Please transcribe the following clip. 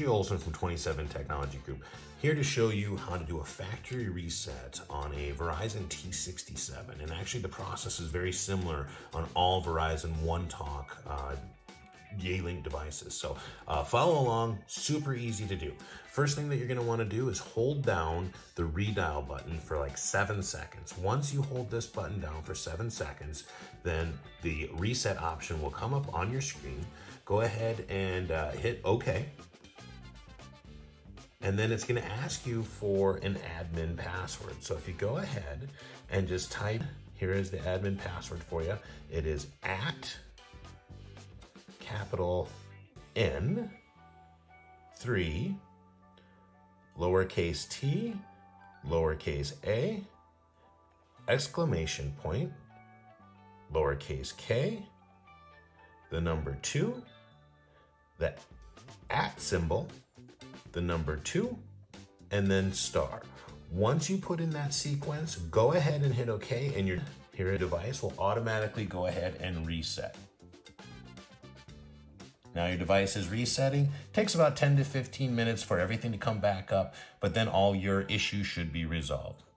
B.J. Olson from 27 Technology Group, here to show you how to do a factory reset on a Verizon T67. And actually the process is very similar on all Verizon OneTalk Yealink devices. So follow along, super easy to do. First thing that you're gonna wanna do is hold down the redial button for like 7 seconds. Once you hold this button down for 7 seconds, then the reset option will come up on your screen. Go ahead and hit OK. And then it's gonna ask you for an admin password. So if you go ahead and just type, here is the admin password for you. It is at capital N, 3, lowercase t, lowercase a, exclamation point, lowercase k, the number 2, the at symbol, the number 2, and then star. Once you put in that sequence, go ahead and hit OK, and your device will automatically go ahead and reset. Now your device is resetting. It takes about 10 to 15 minutes for everything to come back up, but then all your issues should be resolved.